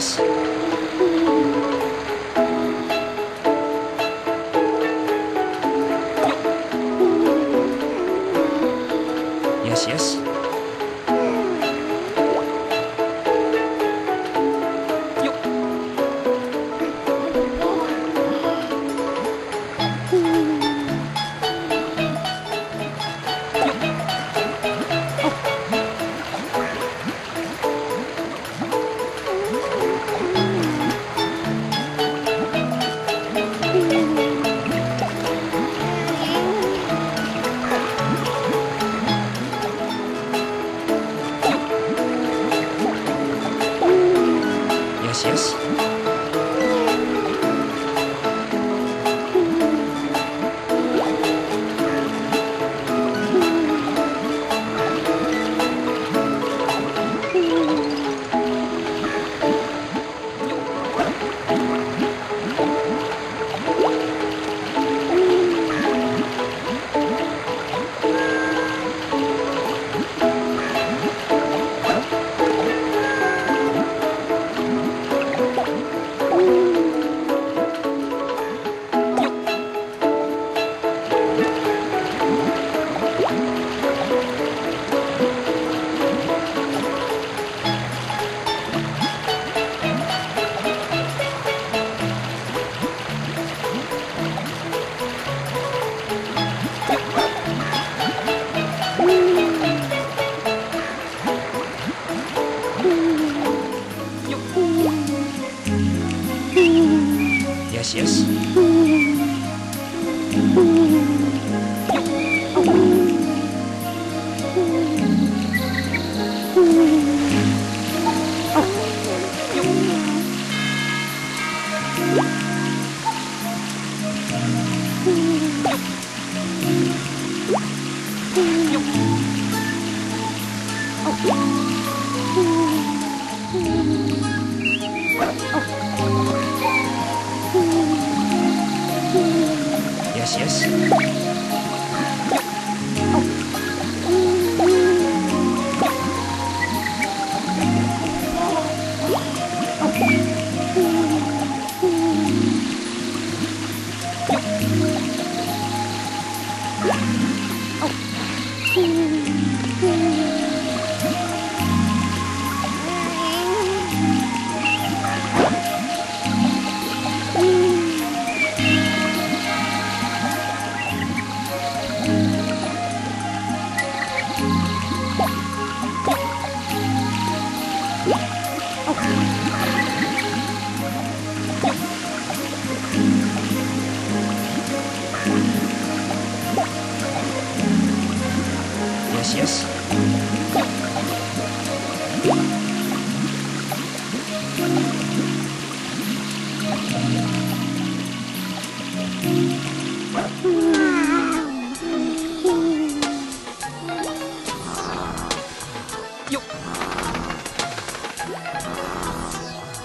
Celsius.